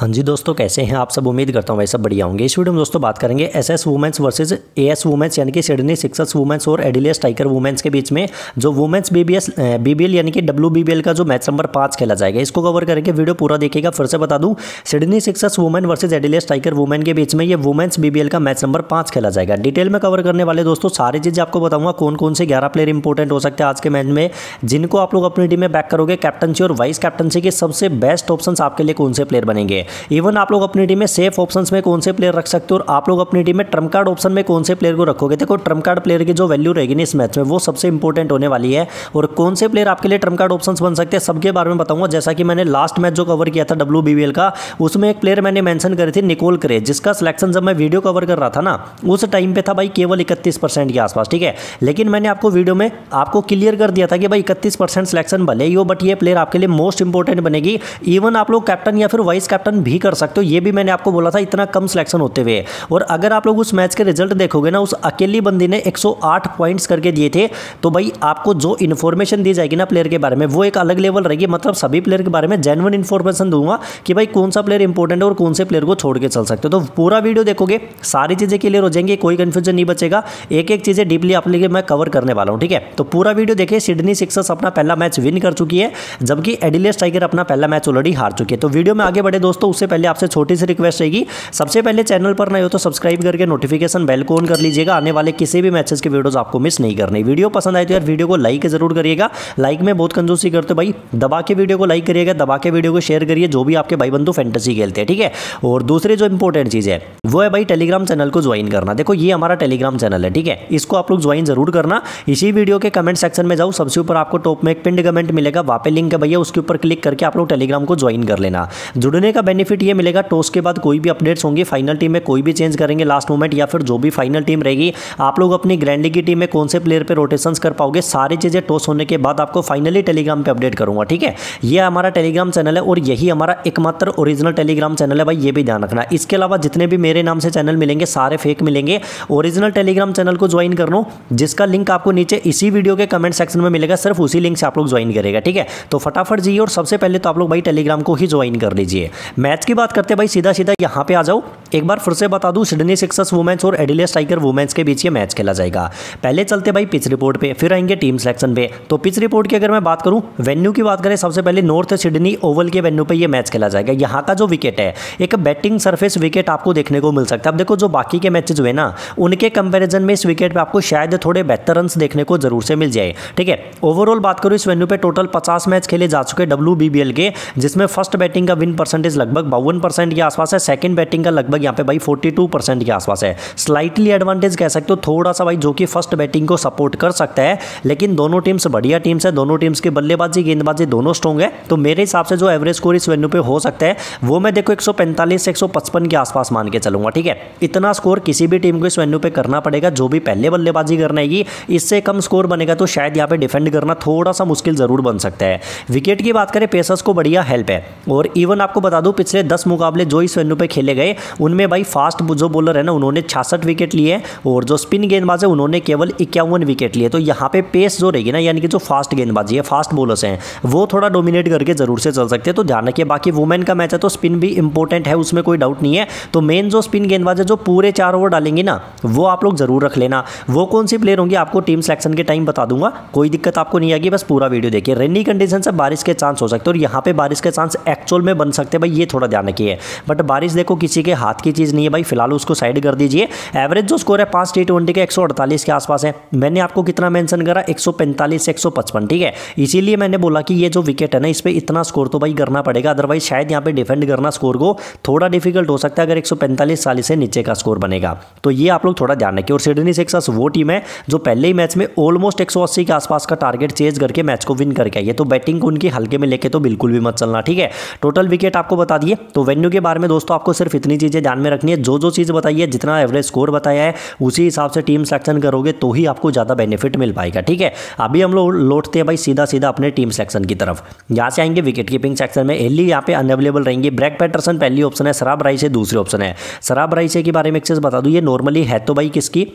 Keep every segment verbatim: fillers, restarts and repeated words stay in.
हाँ जी दोस्तों, कैसे हैं आप सब। उम्मीद करता हूँ भाई सब बढ़िया होंगे। इस वीडियो में दोस्तों बात करेंगे SS women's versus AS women's यानी कि सिडनी सिक्सर्स वुमेन्स और एडिलेड स्ट्राइकर वुमेन्स के बीच में जो वुमेन्स बीबीएस बीबीएल यानी कि डब्ल्यूबीबीएल का जो मैच नंबर पाँच खेला जाएगा, इसको कवर करेंगे। वीडियो पूरा देखिएगा। फिर से बता दूँ, Sydney Sixers women versus Adelaide Striker women के बीच में ये वुमेन्स बीबीएल का मैच नंबर पाँच खेला जाएगा। डिटेल में कवर करने वाले दोस्तों सारी चीज़ें आपको बताऊँगा, कौन कौन से ग्यारह प्लेयर इंपॉर्टेंट हो सकते हैं आज के मैच में, जिनको आप लोग अपनी टीम में बैक करोगे। कैप्टनसी और वाइस कैप्टनसी के सबसे बेस्ट ऑप्शन आपके लिए कौन से प्लेयर बनेंगे। इवन आप लोग अपनी टीम में सेफ ऑप्शंस में कौन से प्लेयर रख सकते हो और आप लोग अपनी टीम में ट्रम्प कार्ड ऑप्शन में कौन से प्लेयर को रखोगे। देखो, ट्रम्प कार्ड प्लेयर की जो वैल्यू रहेगी ना इस मैच में, वो सबसे इंपॉर्टेंट होने वाली है। और कौन से प्लेयर आपके लिए ट्रम्प कार्ड ऑप्शंस बन सकते हैं सबके बारे में बताऊंगा। जैसा कि मैंने लास्ट मैच जो कवर किया था डब्ल्यूबीबीएल का, उसमें एक प्लेयर मैंने मेंशन करी थी निकोल क्रे, जिसका सिलेक्शन जब मैं वीडियो कवर कर रहा था ना उस टाइम पे था भाई केवल इकतीस परसेंट के आसपास, ठीक है। लेकिन मैंने आपको वीडियो में आपको क्लियर कर दिया था कि भाई इकतीस परसेंट सिलेक्शन भले ही हो, बट ये प्लेयर आपके लिए मोस्ट इंपॉर्टेंट बनेगी। इवन आप लोग कैप्टन या फिर वाइस कैप्टन भी कर सकते हो, ये भी मैंने आपको बोला था इतना कम सिलेक्शन होते हुए। और अगर आप लोग उस मैच के रिजल्ट देखोगे ना, उस अकेली बंदी ने एक सौ आठ पॉइंट्स करके दिए थे। तो भाई आपको जो इन्फॉर्मेशन दी जाएगी ना प्लेयर के बारे में, वो एक अलग लेवल रहेगी। मतलब सभी प्लेयर के बारे में जेन्युइन इन्फॉर्मेशन दूंगा कि भाई कौन सा प्लेयर इंपॉर्टेंट है और कौन से प्लेयर को छोड़ के चल सकते हो। तो पूरा वीडियो देखोगे, सारी चीज़ें क्लियर हो जाएंगी, कोई कन्फ्यूजन नहीं बचेगा। एक एक चीज़ें डीपली आप लोग मैं कवर करने वाला हूँ, ठीक है। तो पूरा वीडियो देखिए। सिडनी सिक्सर्स अपना पहला मैच विन कर चुकी है, जबकि एडिलेड स्ट्राइकर अपना पहला मैच ऑलरेडी हार चुकी है। तो वीडियो में आगे बढ़े दोस्तों, उससे पहले आपसे छोटी सी रिक्वेस्ट रहेगी, सबसे पहले चैनल पर नए हो तो सब्सक्राइब करके नोटिफिकेशन बेल को ऑन कर लीजिएगा। आने वाले किसी भी मैचेस के वीडियोस आपको मिस नहीं करनी। वीडियो पसंद आए तो यार वीडियो को लाइक जरूर करिएगा। लाइक में बहुत कंजूसी करते हो भाई, दबा के वीडियो को लाइक करिएगा, दबा के वीडियो को शेयर करिए जो भी आपके भाई बंधु फैंटेसी खेलते हैं, ठीक है। और दूसरी जो इंपॉर्टेंट चीज़ है वो है भाई टेलीग्राम चैनल को ज्वाइन करना। देखो, ये हमारा टेलीग्राम चैनल है, ठीक है, इसको आप लोग ज्वाइन जरूर करना। इसी वीडियो के कमेंट सेक्शन में जाओ, सबसे ऊपर आपको टॉप में एक पिंड कमेंट मिलेगा, वहाँ पे लिंक है भैया, उसके ऊपर क्लिक करके आप लोग टेलीग्राम को ज्वाइन कर लेना। जुड़ने का बेनिफिट ये मिलेगा, टॉस के बाद कोई भी अपडेट्स होंगे, फाइनल टीम में कोई भी चेंज करेंगे लास्ट मोमेंट, या फिर जो भी फाइनल टीम रहेगी आप लोग अपनी ग्रैंड लीग की टीम में कौन से प्लेयर पे रोटेशंस कर पाओगे, सारी चीज़ें टॉस होने के बाद आपको फाइनली टेलीग्राम पे अपडेट करूंगा, ठीक है। ये हमारा टेलीग्राम चैनल है और यही हमारा एकमात्र ओरिजिनल टेलीग्राम चैनल है भाई, ये भी ध्यान रखना। इसके अलावा जितने भी मेरे नाम से चैनल मिलेंगे सारे फेक मिलेंगे। ओरिजिनल टेलीग्राम चैनल को ज्वाइन करना, जिसका लिंक आपको नीचे इसी वीडियो के कमेंट सेक्शन में मिलेगा, सिर्फ उसी लिंक से आप लोग ज्वाइन करेगा, ठीक है। तो फटाफट जाइए और सबसे पहले तो आप लोग भाई टेलीग्राम को ही ज्वाइन कर लीजिए। मैच की बात करते हैं भाई, सीधा सीधा यहाँ पे आ जाओ। एक बार फिर से बता दूं, सिडनी सिक्सर्स वुमेन्स और एडिलेड स्ट्राइकर वुमेन्स के बीच ये मैच खेला जाएगा। पहले चलते भाई पिच रिपोर्ट पे, फिर आएंगे टीम सिलेक्शन पे। तो पिच रिपोर्ट की अगर मैं बात करूं, वेन्यू की बात करें, सबसे पहले नॉर्थ सिडनी ओवल के वेन्यू पे ये मैच खेला जाएगा। यहाँ का जो विकेट है, एक बैटिंग सर्फेस विकेट आपको देखने को मिल सकता है। अब देखो, जो बाकी के मैचेज हुए ना, उनके कंपेरिजन में इस विकेट पर आपको शायद थोड़े बेहतर रन देखने को जरूर से मिल जाए, ठीक है। ओवरऑल बात करूँ, इस वेन्यू पर टोटल पचास मैच खेले जा चुके डब्ल्यूबीबीएल के, जिसमें फर्स्ट बैटिंग का विन परसेंटेज लगभग बावन परसेंट के आसपास है। सेकंड बैटिंग का लगभग यहाँ पे भाई बयालीस परसेंट के आसपास है। स्लाइटली एडवांटेज कह सकते हो थोड़ा सा भाई, जो कि फर्स्ट बैटिंग को सपोर्ट कर सकता है। लेकिन दोनों टीम्स बढ़िया टीम्स है, दोनों टीम्स की बल्लेबाजी गेंदबाजी दोनों स्ट्रॉन्ग है। तो मेरे हिसाब से जो एवरेज स्कोर इस वेन्यू पे हो सकता है, वो मैं देखो एक सौ पैंतालीस से एक सौ पचपन के आसपास मान के चलूंगा, ठीक है। इतना स्कोर किसी भी टीम को इस वेन्यू पे करना पड़ेगा, जो भी पहले बल्लेबाजी करना है। इससे कम स्कोर बनेगा तो शायद यहाँ पे डिफेंड करना थोड़ा सा मुश्किल जरूर बन सकता है। विकेट की बात करें, पेसर्स को बढ़िया हेल्प है। और इवन आपको बता दूं, पिछले दस मुकाबले जो इस वेन्यू पे खेले गए, उनमें भाई फास्ट जो बॉलर है ना, उन्होंने छियासठ विकेट लिए, और जो स्पिन गेंदबाज है उन्होंने केवल इक्यावन विकेट लिए। तो यहाँ पे पेस जो रहेगी ना, यानी कि जो फास्ट गेंदबाजी है, फास्ट बॉलर्स हैं, वो थोड़ा डोमिनेट करके जरूर से चल सकते हैं। तो ध्यान रखिए, बाकी वुमेन का मैच है तो स्पिन भी इंपॉर्टेंट है, उसमें कोई डाउट नहीं है। तो मेन जो स्पिन गेंदबाज है, जो पूरे चार ओवर डालेंगे ना, वो आप लोग जरूर रख लेना। वो कौन सी प्लेयर होंगी आपको टीम सिलेक्शन के टाइम बता दूंगा, कोई दिक्कत आपको नहीं आएगी, बस पूरा वीडियो देखिए। रेनी कंडीशन से बारिश के चांस हो सकते हैं, और यहाँ पे बारिश के चांस एक्चुअल में बन सकते हैं भाई, ये थोड़ा ध्यान रखिए। बट बारिश देखो किसी के हाथ की चीज़ नहीं है भाई, फिलहाल उसको साइड कर दीजिए। एवरेज जो स्कोर है पांच टी ट्वेंटी के एक सौ अड़तालीस के आसपास है। मैंने आपको कितना मेंशन करा, एक सौ पैंतालीस से एक सौ पचपन, ठीक है। इसीलिए मैंने बोला कि ये जो विकेट है ना, इस पर इतना स्कोर तो भाई करना पड़ेगा, अदरवाइज शायद यहाँ पे डिफेंड करना स्कोर को थोड़ा डिफिकल्ट हो सकता है, अगर एक सौ पैंतालीस चालीस से नीचे का स्कोर बनेगा। तो ये आप लोग थोड़ा ध्यान रखिए। और सिडनी सिक्सर्स वो टीम है जो पहले ही मैच में ऑलमोस्ट एक सौ अस्सी के आसपास का टारगेट चेज करके मैच को विन करके आई है। तो बैटिंग को उनकी हल्के में लेके तो बिल्कुल भी मत चलना, ठीक है। टोटल विकेट आपको बता दिए। तो वेन्यू के बारे में दोस्तों आपको सिर्फ इतनी चीजें ध्यान में रखनी है, जो जो चीज़ बताई है, जितना एवरेज स्कोर बताया है उसी हिसाब से टीम सिलेक्शन करोगे तो ही आपको ज़्यादा बेनिफिट मिल पाएगा। ठीक है, अभी हम लोग लौटते हैं भाई सीधा सीधा अपने टीम सेक्शन की तरफ। यहाँ से आएंगे विकेट कीपिंग सेक्शन में, एली यहाँ पे अनअवेलेबल रहेंगी, ब्रैक पैटरसन पहली ऑप्शन है, सारा ब्राइस दूसरे ऑप्शन है। सारा ब्राइस की बारे में एक चीज़ बता दूँ, ये नॉर्मली है तो भाई किसकी,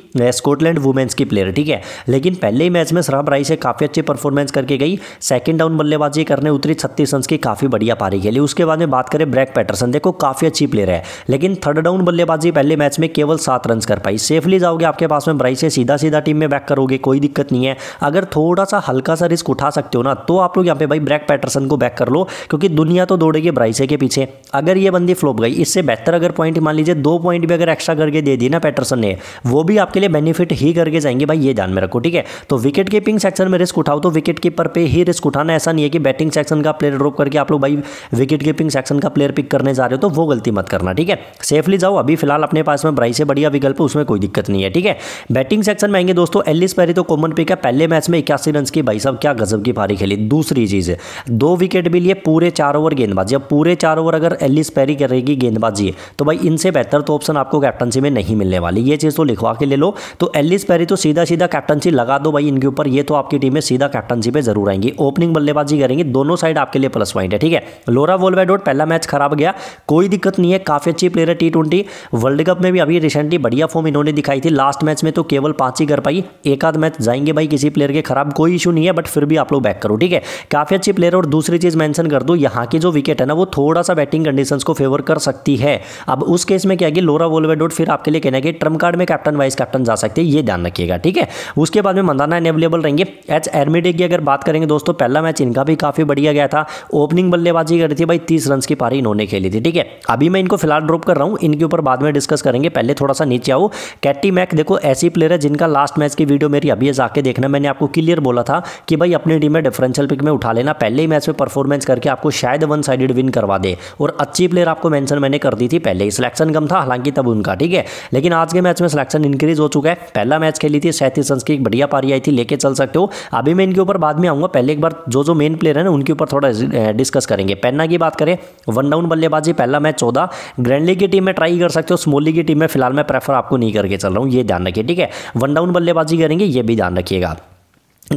स्कॉटलैंड वुमेन्स की प्लेयर। ठीक है, लेकिन पहले ही मैच में सारा ब्राइस काफ़ी अच्छी परफॉर्मेंस करके गई, सेकंड डाउन बल्लेबाजी करने उतरी, छत्तीस रन की काफ़ी बढ़िया पारी खेली। उसके बाद में बात करें ब्रैक पैटरसन, देखो काफ़ी अच्छी प्लेयर है, लेकिन थर्ड डाउन बल्लेबाजी पहले मैच में केवल सात रन कर पाई। सेफली जाओगे आपके पास में ब्राइस, सीधा सीधा टीम में बैक करोगे, कोई दिक्कत नहीं है। अगर थोड़ा सा हल्का सा रिस्क उठा सकते हो ना तो आप लोग यहाँ पे भाई ब्रैक पैटरसन को बैक कर लो, क्योंकि दुनिया तो दौड़ेगी ब्राइस के पीछे। अगर ये बंदी फ्लॉप गई, इससे बेहतर अगर पॉइंट मान लीजिए दो पॉइंट भी अगर एक्स्ट्रा करके दे दी ना पैटरसन ने, वो भी आपके लिए बेनिफिट ही करके जाएंगे भाई, ये ध्यान में रखो। ठीक है, तो विकेट कीपिंग सेक्शन में रिस्क उठाओ तो विकेट कीपर पे ही रिस्क उठाना, ऐसा नहीं है कि बैटिंग सेक्शन का प्लेयर ड्रॉप करके आप लोग भाई विकेट कीपिंग सेक्शन का प्लेयर पिक करने जा रहे हो, तो वो गलती मत करना। ठीक है, सेफली जाओ, अभी फिलहाल अपने पास में ब्राइस से बढ़िया विकल्प, उसमें कोई दिक्कत नहीं है। ठीक है, बैटिंग सेक्शन में आएंगे दोस्तों, एलिस पेरी तो कॉमन पिक है, पहले मैच में इक्यासी रन की भाई साहब क्या गजब की पारी खेली। दूसरी चीज है, दो विकेट भी लिए, पूरे चार ओवर गेंदबाजी। अब पूरे चार ओवर अगर एलिस पेरी करेगी गेंदबाजी तो भाई इनसे बेहतर तो ऑप्शन आपको कैप्टनसी में नहीं मिलने वाली, ये चीज़ तो लिखवा के ले लो। तो एलिस पेरी तो सीधा सीधा कैप्टनसी लगा दो भाई इनके ऊपर, ये तो आपकी टीम में सीधा कैप्टनसी पे जरूर आएंगी, ओपनिंग बल्लेबाजी करेंगे, दोनों साइड आपके लिए प्लस पॉइंट है। ठीक है, लोरा वोल्वार्ट पहला मैच खराब गया, कोई दिक्कत नहीं है, काफ़ी अच्छी प्लेयर है, टी ट्वेंटी वर्ल्ड कप में भी अभी रिसेंटली बढ़िया फॉर्म इन्होंने दिखाई थी, लास्ट मैच में तो केवल पाँच ही कर पाई, एक आध मैच जाएंगे भाई किसी प्लेयर के खराब, कोई इशू नहीं है, बट फिर भी आप लोग बैक करो। ठीक है, काफ़ी अच्छी प्लेयर। और दूसरी चीज़ मेंशन कर दो, यहाँ की जो विकेट है ना वो थोड़ा सा बैटिंग कंडीशंस को फेवर कर सकती है। अब उस केस में क्या है कि लोरा वोल्वार्ट फिर आपके लिए कहना है कि ट्रम्प कार्ड में कैप्टन वाइस कैप्टन जा सकते हैं, ये ध्यान रखिएगा। ठीक है, उसके बाद में मंदाना अवेलेबल रहेंगे। एच एरमिडे की अगर बात करेंगे दोस्तों, पहला मैच इनका भी काफ़ी बढ़िया गया था, ओपनिंग बल्लेबाजी करी थी भाई, तीस रन की पारी इन्होंने खेली थी। ठीक है, अभी मैं इनको फिलहाल ड्रॉप कर रहा हूँ, इनके ऊपर बाद में डिस्कस करेंगे, पहले थोड़ा सा नीचे आओ। कैटी मैक देखो ऐसी प्लेयर है जिनका लास्ट मैच की वीडियो मेरी अभी जाके देखना, मैंने आपको क्लियर बोला था कि भाई अपनी टीम में डिफरेंशियल पिक में उठा लेना, पहले ही मैच में परफॉर्मेंस करके आपको शायद वन साइडेड विन करवा दे। और अच्छी प्लेयर आपको मेंशन मैंने कर दी थी पहले ही, सिलेक्शन कम था हालांकि तब उनका। ठीक है, लेकिन आज के मैच में सिलेक्शन इंक्रीज हो चुका है, पहला मैच खेली थी सैंतीस रन की, एक बढ़िया पारी आई थी, लेके चल सकते हो। अभी मैं इनके ऊपर बाद में आऊँगा, पहले एक बार जो जो मेन प्लेयर है ना उनके ऊपर थोड़ा डिस्कस करेंगे। पेन्ना की बात करें, वन डाउन बल्लेबाजी पहला मैच चौदह, ग्रैंडली की टीम में ट्राई कर सकते हो, स्मॉली की टीम में फिलहाल मैं प्रेफर आपको नहीं करके चल रहा हूँ, ये ध्यान रखिए। ठीक है, वन डाउन बल्लेबाजी करेंगे, ये भी ध्यान रखिएगा।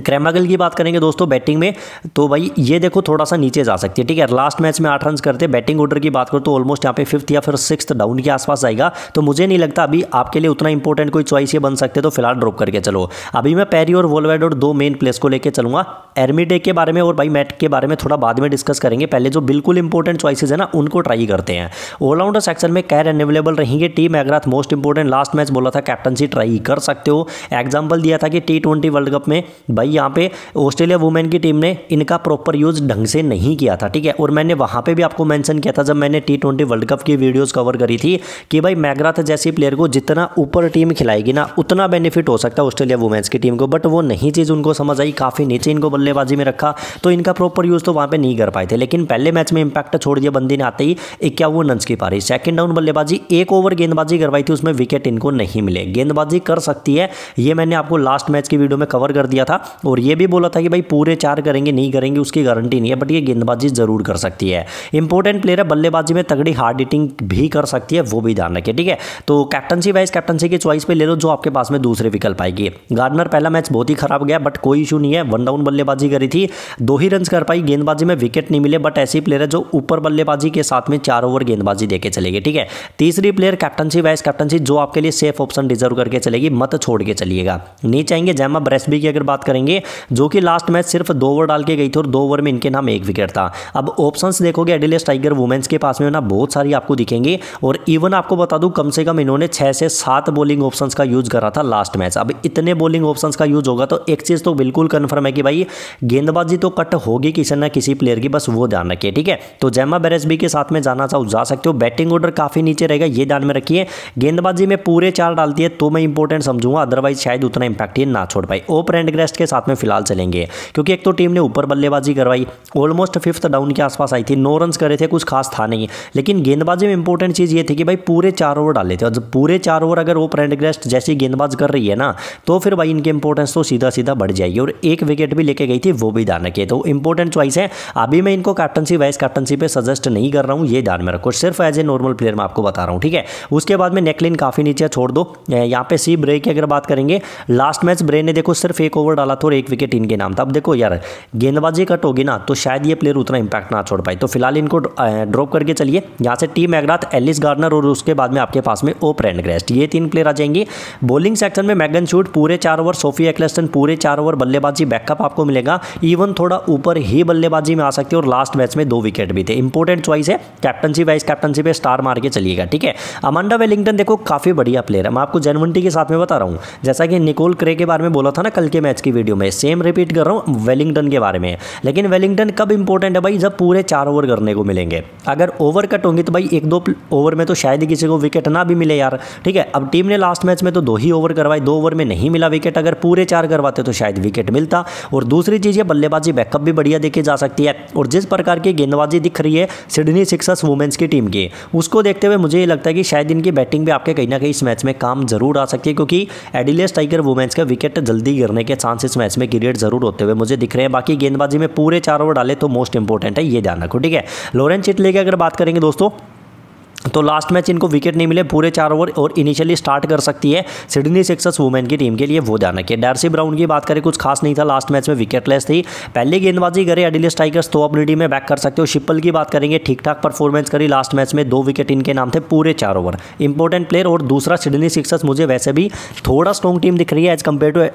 क्रैमागल की बात करेंगे दोस्तों बैटिंग में, तो भाई ये देखो थोड़ा सा नीचे जा सकती है। ठीक है, लास्ट मैच में आठ रन करते। बैटिंग ऑर्डर की बात करो तो ऑलमोस्ट यहाँ पे फिफ्थ या फिर सिक्स्थ डाउन के आसपास जाएगा, तो मुझे नहीं लगता अभी आपके लिए उतना इंपॉर्टेंट कोई चॉइस ये बन सकते, तो फिलहाल ड्रॉप करके चलो। अभी मैं पेरी और वोल्वार्ट और दो मेन प्लेस को लेकर चलूँगा, एरमिडे के बारे में और भाई मैट के बारे में थोड़ा बाद में डिस्कस करेंगे, पहले जो बिल्कुल इंपॉर्टेंट चॉइसेस है ना उनको ट्राई करते हैं। ऑलराउंडर सेक्शन में कैर अवेलेबल रहेंगे, टीम एग्राथ मोस्ट इंपॉर्टेंट, लास्ट मैच बोला था कैप्टनसी ट्राई कर सकते हो, एग्जाम्पल दिया था कि टी ट्वेंटी वर्ल्ड कप में यहाँ पे ऑस्ट्रेलिया वुमेन की टीम ने इनका प्रॉपर यूज ढंग से नहीं किया था। ठीक है, और मैंने वहां पे भी आपको मेंशन किया था जब मैंने टी ट्वेंटी वर्ल्ड कप की वीडियोस कवर करी थी कि भाई मैग्राथ जैसी प्लेयर को जितना ऊपर टीम खिलाएगी ना उतना बेनिफिट हो सकता है ऑस्ट्रेलिया वुमेन्स की टीम को, बट वो नहीं चीज़ उनको समझ आई, काफ़ी नीचे इनको बल्लेबाजी में रखा, तो इनका प्रॉपर यूज तो वहाँ पर नहीं कर पाए थे। लेकिन पहले मैच में इंपैक्ट छोड़ दिया बंदी ने आते ही, इक्यावन रन की पारी, सेकेंड डाउन बल्लेबाजी, एक ओवर गेंदबाजी करवाई थी, उसमें विकेट इनको नहीं मिले। गेंदबाजी कर सकती है, ये मैंने आपको लास्ट मैच की वीडियो में कवर कर दिया था, और ये भी बोला था कि भाई पूरे चार करेंगे नहीं करेंगे उसकी गारंटी नहीं है, बट ये गेंदबाजी जरूर कर सकती है, इंपॉर्टेंट प्लेयर है, बल्लेबाजी में तगड़ी हार्ड हिटिंग भी कर सकती है, वो भी ध्यान रखिए। ठीक है, तो कैप्टनसी वाइस कैप्टनसी की चॉइस पे ले लो जो आपके पास में दूसरे विकल्प आएगी। गार्डनर पहला मैच बहुत ही खराब गया, बट कोई इशू नहीं है, वन डाउन बल्लेबाजी करी थी, दो ही रन कर पाई, गेंदबाजी में विकेट नहीं मिले, बट ऐसी प्लेयर है जो ऊपर बल्लेबाजी के साथ में चार ओवर गेंदबाजी देके चलेगी। ठीक है, तीसरी प्लेयर कैप्टनसी वाइस कैप्टनसी जो आपके लिए सेफ ऑप्शन डिजर्व करके चलेगी, मत छोड़ के चलिएगा। नीचे आएंगे जैमा ब्रेसबी की अगर बात करेंगे, जो कि लास्ट मैच सिर्फ दो ओवर डाल के गई थी और दो ओवर में इनके नाम एक विकेट था। अब ऑप्शंस देखोगे एडिलेड स्ट्राइकर वुमेन्स के पास में ना बहुत सारी आपको दिखेंगे, और इवन आपको बता दूं कम से कम इन्होंने छह से सात बॉलिंग ऑप्शंस का यूज करा था लास्ट मैच। अब इतने बॉलिंग ऑप्शंस का यूज होगा तो एक चीज तो बिल्कुल कंफर्म है कि भाई गेंदबाजी तो कट होगी किसी ना किसी प्लेयर की, बस वो ध्यान रखिए। ठीक है, तो जैमा बेरेस्बी के साथ में जाना चाहो जा सकते हो, बैटिंग ऑर्डर काफी नीचे रहेगा, यह ध्यान में रखिए। गेंदबाजी में पूरे चार डालती है तो मैं इंपॉर्टेंट समझूंगा, अदरवाइज शायद उतना इंपैक्ट ये ना छोड़ पाए। ओ प्रेंडग्रास्ट के साथ में फिलहाल चलेंगे, क्योंकि एक तो टीम ने ऊपर बल्लेबाजी करवाई, ऑलमोस्ट फिफ्थ डाउन के आसपास आई थी, नौ रन करे थे, कुछ खास था नहीं, लेकिन गेंदबाजी में इंपॉर्टेंट चीज़ ये थी कि भाई पूरे चार ओवर डाले थे, और जब पूरे चार ओवर अगर वो प्रेंडग्रेस्ट जैसी गेंदबाज कर रही है ना, तो फिर भाई इनकी इंपॉर्टेंस तो सीधा सीधा बढ़ जाएगी, और एक विकेट भी लेके गई थी वो भी ध्यान रखिए। तो इंपॉर्टेंट चॉइस है, अभी मैं इनको कैप्टनसी वाइस कैप्टनसी पे सजेस्ट नहीं कर रहा हूँ, ये ध्यान में रखो, सिर्फ एज ए नॉर्मल प्लेयर मैं आपको बता रहा हूँ, ठीक है। उसके बाद में नेकलाइन काफ़ी नीचे छोड़ दो। यहाँ पे सी ब्रे की अगर बात करेंगे, लास्ट मैच ब्रे ने देखो सिर्फ एक ओवर डाला था और एक विकेट इनके नाम था। अब देखो यार गेंदबाजी कट होगी ना तो शायद ये प्लेयर उतना इंपैक्ट ना छोड़ पाए, तो फिलहाल इनको ड्रॉप करके चलिए। यहाँ से टीम मैगराथ, एलिस गार्डनर और उसके बाद में आपके पास में ओ प्रेंडग्रेस्ट, ये तीन प्लेयर आ जाएंगे। बॉलिंग सेक्शन में मैगन शूट पूरे चार ओवर, सोफी एक्लेस्टन पूरे चार ओवर बल्लेबाजी बैकअप आपको मिलेगा, इवन थोड़ा ऊपर ही बल्लेबाजी में आ सकती है, और लास्ट मैच में दो विकेट भी थे। इंपॉर्टेंट चॉइस है, कैप्टनसी वाइस कैप्टनसी पे स्टार मार के चलिएगा, ठीक है। अमांडा वेलिंगटन देखो काफ़ी बढ़िया प्लेयर है, मैं आपको जेन्युइनिटी के साथ में बता रहा हूँ, जैसा कि निकोल क्रे के बारे में बोला था ना कल के मैच की वीडियो में, सेम रिपीट कर रहा हूँ वेलिंगटन के बारे में। लेकिन वेलिंगटन कब इंपॉर्टेंट है भाई, जब पूरे चार ओवर करने को मिलेंगे, अगर ओवर कट होंगे तो भाई एक दो ओवर में तो शायद ही किसी को विकेट ना भी मिले यार, ठीक है। अब टीम ने लास्ट मैच में तो दो ही ओवर करवाए, दो ओवर में नहीं मिला विकेट, अगर पूरे चार करवाते तो शायद विकेट मिलता। और दूसरी चीज़ है बल्लेबाजी बैकअप भी बढ़िया देखी जा सकती है, और जिस प्रकार की गेंदबाजी दिख रही है सिडनी सिक्सर्स वुमेन्स की टीम की, उसको देखते हुए मुझे ये लगता है कि शायद इनकी बैटिंग भी आपके कहीं ना कहीं इस मैच में काम जरूर आ सकती है, क्योंकि एडिलेड स्ट्राइकर वुमेन्स का विकेट जल्दी गिरने के चांस इस मैच में क्रिएट जरूर होते हुए मुझे दिख रहे हैं। बाकी गेंदबाजी में पूरे चार ओवर डाले तो मोस्ट इंपॉर्टेंट है, ये ध्यान रखो, ठीक है। लॉरेंस चिटले की अगर बात करेंगे दोस्तों, तो लास्ट मैच इनको विकेट नहीं मिले, पूरे चार ओवर और इनिशियली स्टार्ट कर सकती है सिडनी सिक्सर्स वुमेन की टीम के लिए, वो ध्यान रखिए। डर्सी ब्राउन की बात करें, कुछ खास नहीं था, लास्ट मैच में विकेटलेस थी, पहले गेंदबाजी करे एडिलेड स्ट्राइकर्स तो अपनी टीम में बैक कर सकते हो। शिपल की बात करेंगे, ठीक ठाक परफॉर्मेंस करी, लास्ट मैच में दो विकेट इनके नाम थे पूरे चार ओवर, इंपॉर्टेंट प्लेयर। और दूसरा सिडनी सिक्सर्स मुझे वैसे भी थोड़ा स्ट्रॉन्ग टीम दिख रही है as compare to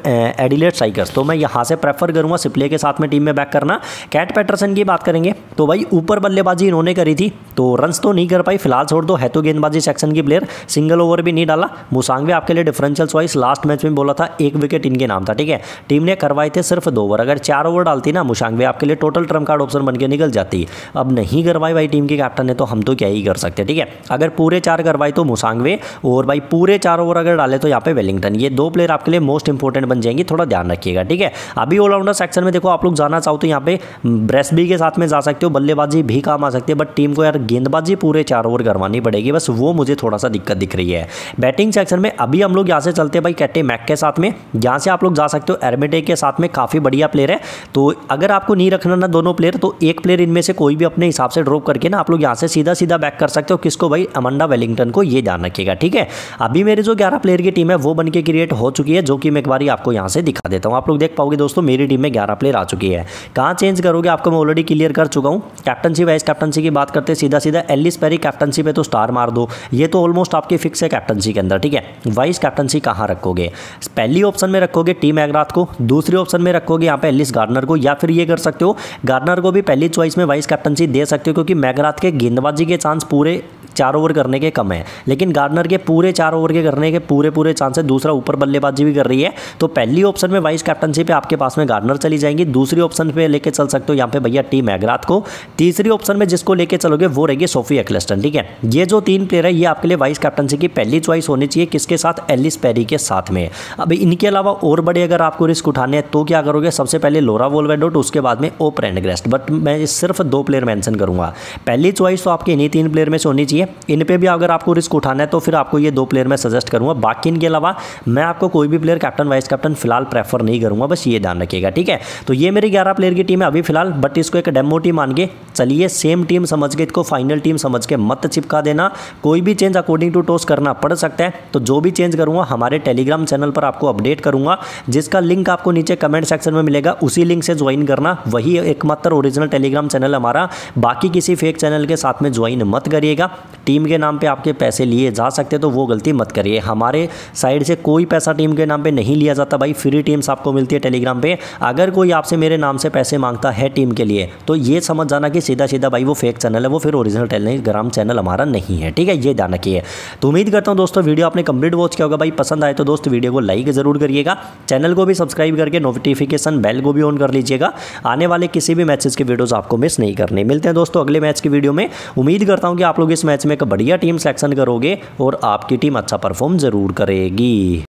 Adelaide Strikers, तो मैं यहाँ से प्रेफर करूँगा सिप्ले के साथ में टीम में बैक करना। कैट पैटरसन की बात करेंगे तो भाई ऊपर बल्लेबाजी इन्होंने करी थी, तो रन्स तो नहीं कर पाई, फिलहाल छोड़ दो। है तो गेंदबाजी सेक्शन की प्लेयर, सिंगल ओवर भी नहीं डाला। मुसांगवे आपके लिए डिफरेंशियल चॉइस, लास्ट मैच में बोला था एक विकेट इनके नाम था, ठीक है। टीम ने करवाए थे सिर्फ दो ओवर, अगर चार ओवर डालती ना मुसांगवे आपके लिए टोटल ट्रम्प कार्ड ऑप्शन बनकर निकल जाती, अब नहीं करवाई भाई टीम के कैप्टन ने, तो हम तो क्या ही कर सकते, ठीक है। अगर पूरे चार करवाई तो मुसांगवे, और भाई पूरे चार ओवर अगर डाले तो यहाँ पे वेलिंगटन, ये दो प्लेयर आपके लिए मोस्ट इंपॉर्टेंट बन जाएंगे, थोड़ा ध्यान रखिएगा, ठीक है। अभी ऑलराउंडर सेक्शन में देखो, आप लोग जाना चाहो तो यहाँ पे ब्रेसबी के साथ में जा सकते हो, बल्लेबाजी भी काम आ सकती है, बट टीम को यार गेंदबाजी पूरे चार ओवर करवानी पड़ेगी, बस वो मुझे थोड़ा सा दिक्कत दिख रही है। बैटिंग सेक्शन में अभी हम लोग यहाँ से चलते हैं भाई कैटे मैक के साथ में, यहाँ से आप लोग जा सकते हो एरमेटे के साथ में, काफ़ी बढ़िया प्लेयर है। तो अगर आपको नहीं रखना ना दोनों प्लेयर, तो एक प्लेयर इनमें से कोई भी अपने हिसाब से ड्रॉप करके ना आप लोग यहाँ से सीधा सीधा बैक कर सकते हो, किसको भाई, अमांडा वेलिंगटन को, ये ध्यान रखिएगा, ठीक है। अभी मेरी जो ग्यारह प्लेयर की टीम है वो बनके क्रिएट हो चुकी है, जो कि मैं एक बार आपको यहाँ से दिखा देता हूँ, आप लोग देख पाओगे दोस्तों मेरी टीम में ग्यारह प्लेयर आ चुकी है। कहाँ चेंज करोगे आपको मैं ऑलरेडी क्लियर कर चुका हूँ। कैप्टनसी वाइस कैप्टनसी की बात करते सीधा सीधा, एलिस पेरी कैप्टनसी पे तो स्टार मार दो, ये तो ऑलमोस्ट आपके फिक्स है कैप्टनसी के अंदर, ठीक है। वाइस कैप्टनसी कहाँ रखोगे, पहली ऑप्शन में रखोगे टीम मैगराथ को, दूसरे ऑप्शन में रखोगे यहाँ पे एलिस गार्डनर को, या फिर ये कर सकते हो गार्डनर को भी पहली चॉइस में वाइस कैप्टनसी दे सकते हो, क्योंकि मैगराथ के गेंदबाजी के चांस पूरे चार ओवर करने के कम है, लेकिन गार्डनर के पूरे चार ओवर के करने के पूरे पूरे चांस है। दूसरा ऊपर बल्लेबाजी भी कर रही है, तो पहली ऑप्शन में वाइस कैप्टनसी पे आपके पास में गार्डनर चली जाएंगी, दूसरी ऑप्शन पे लेके चल सकते हो यहाँ पे भैया टीम मैगराथ को, तीसरी ऑप्शन में जिसको लेके चलोगे वो रहेगी सोफी एक्लेस्टन, ठीक है। ये जो तीन प्लेयर है ये आपके लिए वाइस कैप्टनसी की पहली चॉइस होनी चाहिए, किसके साथ, एलिस पेरी के साथ में। अब इनके अलावा और बड़े अगर आपको रिस्क उठाने हैं तो क्या करोगे, सबसे पहले लोरा वोल्वार्ट, उसके बाद में ओ प्रेंडग्रास्ट, बट मैं सिर्फ दो प्लेयर मैंशन करूंगा, पहली चॉइस तो आपके इन्हीं तीन प्लेयर में से होनी चाहिए। इन पे भी अगर आपको रिस्क उठाना है तो फिर आपको ये दो प्लेयर मैं सजेस्ट करूंगा, बाकी इनके अलावा मैं आपको कोई भी प्लेयर कैप्टन वाइस कैप्टन फिलहाल प्रेफर नहीं करूंगा, बस ये ध्यान रखिएगा, ठीक है। तो ये मेरी ग्यारह प्लेयर की टीम है अभी फिलहाल, बट इसको एक डेमो टीम मान के चलिए, सेम टीम समझ के, इसको फाइनल टीम समझ के मत चिपका देना, कोई भी चेंज अकॉर्डिंग टू टॉस करना पड़ सकता है। तो जो भी चेंज करूंगा हमारे टेलीग्राम चैनल पर आपको अपडेट करूंगा, जिसका लिंक आपको नीचे कमेंट सेक्शन में मिलेगा, उसी लिंक से ज्वाइन करना, वही एकमात्र ओरिजिनल टेलीग्राम चैनल हमारा, बाकी किसी फेक चैनल के साथ में ज्वाइन मत करिएगा। टीम के नाम पे आपके पैसे लिए जा सकते हैं तो वो गलती मत करिए, हमारे साइड से कोई पैसा टीम के नाम पे नहीं लिया जाता भाई, फ्री टीम्स आपको मिलती है टेलीग्राम पे। अगर कोई आपसे मेरे नाम से पैसे मांगता है टीम के लिए तो ये समझ जाना कि सीधा सीधा भाई वो फेक चैनल है, वो फिर ओरिजिनल टेलीग्राम चैनल हमारा नहीं है, ठीक है, ये ध्यान रखिए। तो उम्मीद करता हूँ दोस्तों वीडियो आपने कंप्लीट वॉच किया होगा भाई, पसंद आए तो दोस्त वीडियो को लाइक ज़रूर करिएगा, चैनल को भी सब्सक्राइब करके नोटिफिकेशन बेल को भी ऑन कर लीजिएगा, आने वाले किसी भी मैचेस के वीडियोज़ आपको मिस नहीं करने। मिलते हैं दोस्तों अगले मैच की वीडियो में, उम्मीद करता हूँ कि आप लोग इस मैच में एक बढ़िया टीम सेलेक्शन करोगे और आपकी टीम अच्छा परफॉर्म जरूर करेगी।